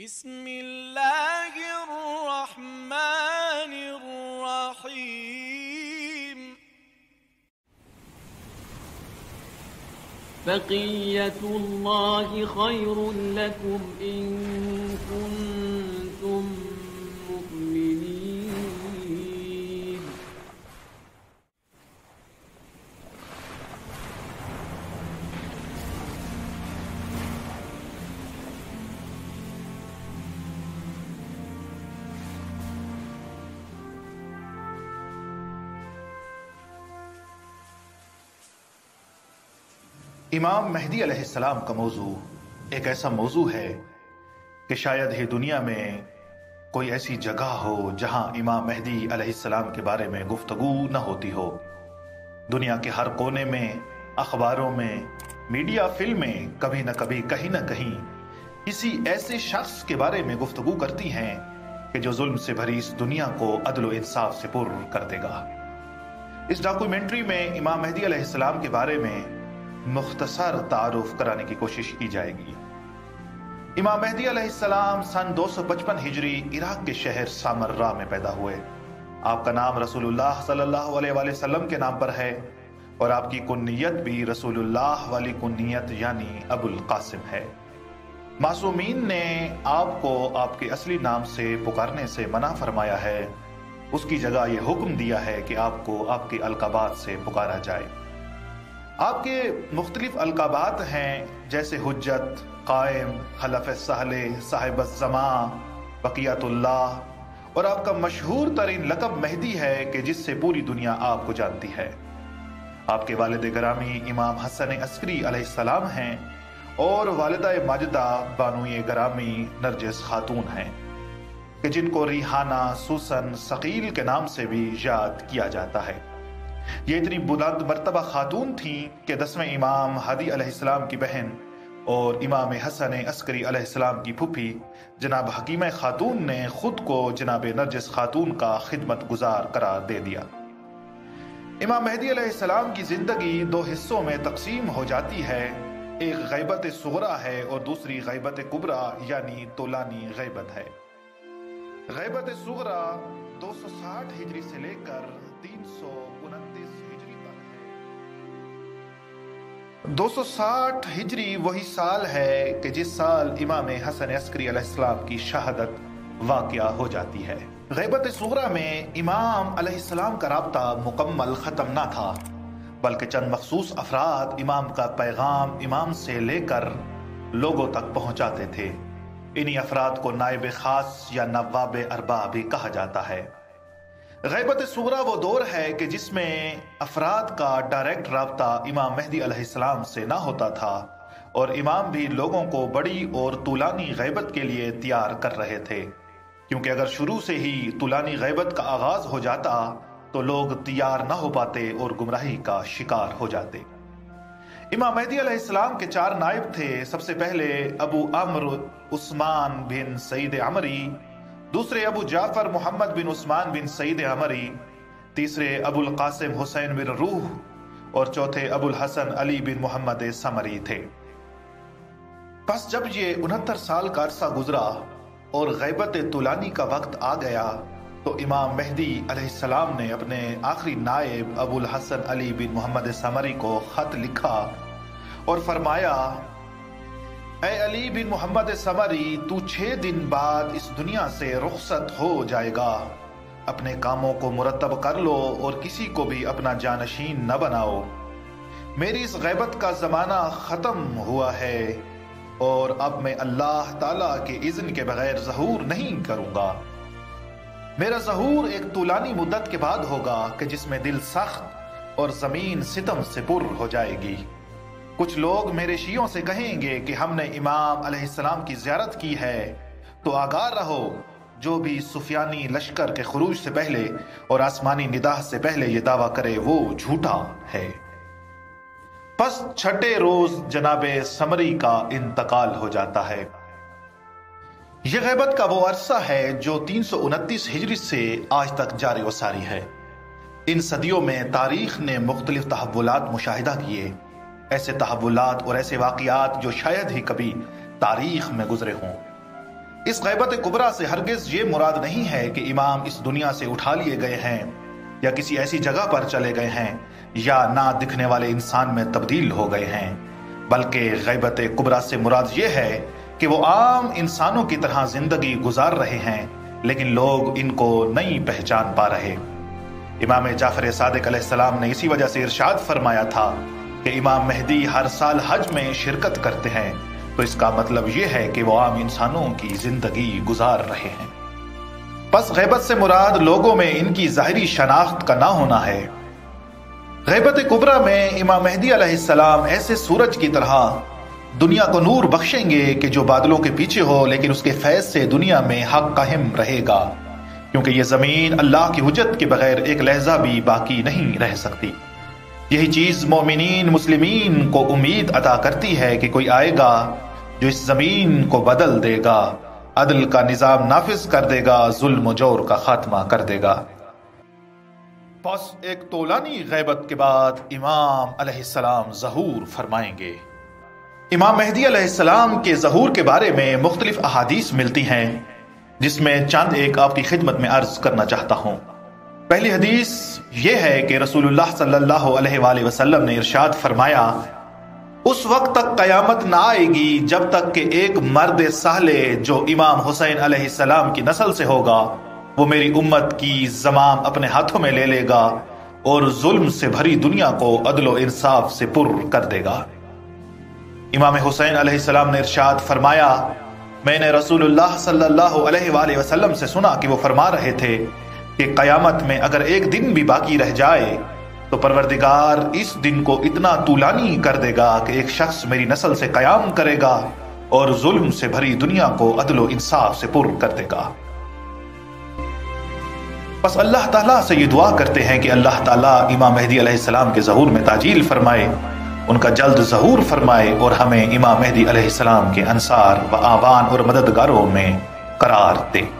बिस्मिल्लाहिर्रहमानिर्रहीम। बक़ियतुल्लाहि ख़ैरुन लकुम इन कुन्तुम मुमिनीन। इमाम महदी अलैहिस्सलाम का मौजू एक ऐसा मौजू है कि शायद ही दुनिया में कोई ऐसी जगह हो जहां इमाम महदी अलैहिस्सलाम के बारे में गुफ्तगू न होती हो। दुनिया के हर कोने में, अखबारों में, मीडिया, फिल्में कभी न कभी, कहीं न कहीं किसी ऐसे शख्स के बारे में गुफ्तगू करती हैं कि जो जुल्म से भरी इस दुनिया को अदल व इंसाफ से पुर कर देगा। इस डॉक्यूमेंट्री में इमाम महदी अलैहिस्सलाम के बारे में मुख्तसर तारुफ कराने की कोशिश की जाएगी। इमाम महदी अलैहिस्सलाम सन 255 हिजरी इराक के शहर सामर्रा में पैदा हुए। आपका नाम रसूलुल्लाह सल्लल्लाहु अलैहि वसल्लम के नाम पर है और आपकी कुन्नियत भी रसूलुल्लाह वाली कुन्नियत यानी अबुल कासिम है। मासूमीन ने आपको आपके असली नाम से पुकारने से मना फरमाया है, उसकी जगह यह हुक्म दिया है कि आपको आपके अलकाबात से पुकारा जाए। आपके मुख्तलिफ अलकाबात हैं जैसे हुज्जत, कायम, खलफ़े सहले, साहिब ज़मा, बक़ियतुल्लाह और आपका मशहूर तरीन लक़ब महदी है कि जिससे पूरी दुनिया आपको जानती है। आपके वालिद ग्रामी इमाम हसन अस्करी अलैहिस्सलाम हैं और वालिदा माजिदा बानुए ग्रामी नरगिस खातून हैं कि जिनको रिहाना, सुसन, सकील के नाम से भी याद किया जाता है। ये इतनी बुलंद मर्तबा खातून थी कि 10वें इमाम हादी अलैहिस्सलाम की बहन और इमाम हसन अस्करी अलैहिस्सलाम की फूफी जनाब हकीमा खातून ने खुद को जनाब नरगिस खातून का खिदमत गुजार करार दे दिया। इमाम महदी अलैहिस्सलाम की जिंदगी दो हिस्सों में तकसीम हो जाती है, एक गैबत सुगरा है और दूसरी गैबत कुबरा यानी तोलानी गैबत है। गैबत सुगरा 260 हिजरी से लेकर 329 हिजरी तक है। 260 हिजरी वही साल है कि जिस साल इमाम हसन अस्करी अलैहिस्सलाम की शहादत वाक़या हो जाती है। गैबत सुगरा में इमाम अलैहिस्सलाम का राब्ता मुकम्मल ख़त्म ना था, बल्कि चंद मखसूस अफराद इमाम का पैगाम इमाम से लेकर लोगों तक पहुँचाते थे। इन्हीं अफराद को नायब खास या नवाब अरबा भी कहा जाता है। गैबत सुगरा वो दौर है कि जिसमें अफराद का डायरेक्ट राब्ता इमाम महदी अलैहिस्सलाम से ना होता था और इमाम भी लोगों को बड़ी और तुलानी गैबत के लिए तैयार कर रहे थे, क्योंकि अगर शुरू से ही तुलानी गैबत का आगाज हो जाता तो लोग तैयार ना हो पाते और गुमराही का शिकार हो जाते। इमाम महदी अलैहिस्सलाम के 4 नायब थे। सबसे पहले अबू अम्र उस्मान बिन सईद अमरी, दूसरे अबू जाफर मोहम्मद बिन उस्मान बिन सईद अमरी, तीसरे अबुल कासिम हुसैन बिन रूह और चौथे Abul Hasan Ali bin Muhammad Samari थे। बस जब ये 69 साल का अरसा गुजरा और गैबत तुलानी का वक्त आ गया तो इमाम महदी अलैहिस्सलाम ने अपने आखिरी नायब Abul Hasan Ali bin Muhammad Samari को खत लिखा और फरमाया, ऐ अली बिन मोहम्मद समरी, तू 6 दिन बाद इस दुनिया से रुखसत हो जाएगा। अपने कामों को मुरतब कर लो और किसी को भी अपना जानशीन न बनाओ। मेरी इस गैबत का ज़माना ख़त्म हुआ है और अब मैं अल्लाह ताला के इज़्न के बगैर ज़हूर नहीं करूँगा। मेरा ज़हूर एक तुलानी मुद्दत के बाद होगा कि जिसमें दिल सख्त और ज़मीन सितम से पुर हो जाएगी। कुछ लोग मेरे शियों से कहेंगे कि हमने इमाम अलैहिस्सलाम की ज़ियारत की है, तो आगाह रहो, जो भी सुफियानी लश्कर के खुरूज से पहले और आसमानी निदाह से पहले ये दावा करे वो झूठा है। बस छठे रोज जनाबे समरी का इंतकाल हो जाता है। यह गैबत का वो अरसा है जो 329 हिजरी से आज तक जारी व सारी है। इन सदियों में तारीख ने मुख्तलिफ तहव्वुलात मुशाहिदा किए, ऐसे तहव्वुलात और ऐसे वाक़ियात जो शायद ही कभी तारीख में गुजरे हों। इस गैबत कुबरा से हरगिज ये मुराद नहीं है कि इमाम इस दुनिया से उठा लिए गए हैं या किसी ऐसी जगह पर चले गए हैं या ना दिखने वाले इंसान में तब्दील हो गए हैं, बल्कि गैबत कुबरा से मुराद ये है कि वो आम इंसानों की तरह जिंदगी गुजार रहे हैं, लेकिन लोग इनको नहीं पहचान पा रहे। इमाम जाफर सादिक अलैहिस्सलाम ने इसी वजह से इरशाद फरमाया था कि इमाम महदी हर साल हज में शिरकत करते हैं, तो इसका मतलब यह है कि वो आम इंसानों की जिंदगी गुजार रहे हैं। बस गैबत से मुराद लोगों में इनकी ज़ाहिरी शनाख्त का ना होना है। गैबत कुबरा में इमाम महदी अलैहिस्सलाम ऐसे सूरज की तरह दुनिया को नूर बख्शेंगे कि जो बादलों के पीछे हो, लेकिन उसके फैज से दुनिया में हक कायम रहेगा, क्योंकि ये ज़मीन अल्लाह की हुज्जत के बगैर एक लहजा भी बाकी नहीं रह सकती। यही चीज़ मोमिनीन मुस्लिमीन को उम्मीद अता करती है कि कोई आएगा जो इस ज़मीन को बदल देगा, अदल का निज़ाम नाफिज कर देगा, जुल्म जोर का खात्मा कर देगा। बस एक तोलानी गैबत के बाद इमाम अलैहिस्सलाम ज़हूर फरमाएंगे। इमाम महदी अलैहिस्सलाम के ज़हूर के बारे में मुख्तलिफ अहादीस मिलती हैं, जिसमें चंद एक आपकी खिदमत में अर्ज करना चाहता हूँ। पहली हदीस ये है कि रसूलुल्लाह सल्लल्लाहु अलैहि वसल्लम ने इरशाद फरमाया, उस वक्त तक कयामत ना आएगी जब तक कि एक मर्द साले जो इमाम हुसैन अलैहिस्सलाम की नस्ल से होगा, वो मेरी उम्मत की जमाम अपने हाथों में ले लेगा और जुल्म से भरी दुनिया को अदलो इंसाफ से पुर कर देगा। इमाम हुसैन अलैहिस्सलाम ने इरशाद फरमाया, मैंने रसूलुल्लाह सल्लल्लाहु अलैहि वसल्लम से सुना कि वो फरमा रहे थे कि कयामत में अगर एक दिन भी बाकी रह जाए तो परवरदिगार इस दिन को इतना तूलानी कर देगा कि एक शख्स मेरी नस्ल से कयाम करेगा और जुल्म से भरी दुनिया को अदलो इंसाफ से पुर कर देगा। बस अल्लाह ताला से ये दुआ करते हैं कि अल्लाह ताला इमाम महदी अलैहिस्सलाम के ज़हूर में ताजील फरमाए, उनका जल्द ज़हूर फरमाए और हमें इमाम महदी अलैहिस्सलाम के अंसार व आवान और मददगारों में करार दे।